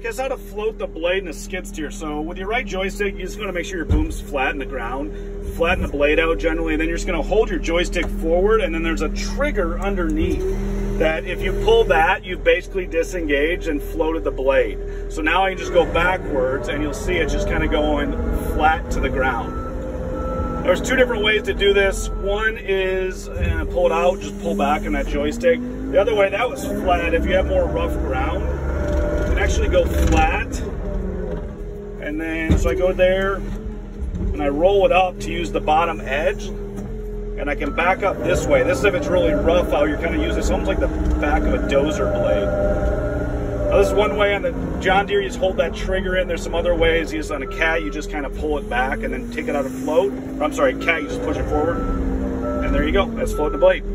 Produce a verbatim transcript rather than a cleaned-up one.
Here's how to float the blade in a skid steer. So with your right joystick, you just want to make sure your boom's flat in the ground, flatten the blade out generally, and then you're just going to hold your joystick forward, and then there's a trigger underneath that if you pull that, you've basically disengaged and floated the blade. So now I can just go backwards, and you'll see it just kind of going flat to the ground. There's two different ways to do this. One is uh, pull it out, just pull back on that joystick. The other way, that was flat. If you have more rough ground, actually go flat, and then so I go there and I roll it up to use the bottom edge, and I can back up this way. This is if it's really rough out, you're kind of using it almost like the back of a dozer blade. Now, this is one way. On the John Deere, you just hold that trigger in. There's some other ways. You just, on a Cat, you just kind of pull it back and then take it out of float. I'm sorry, Cat, you just push it forward, and there you go. That's floating the blade.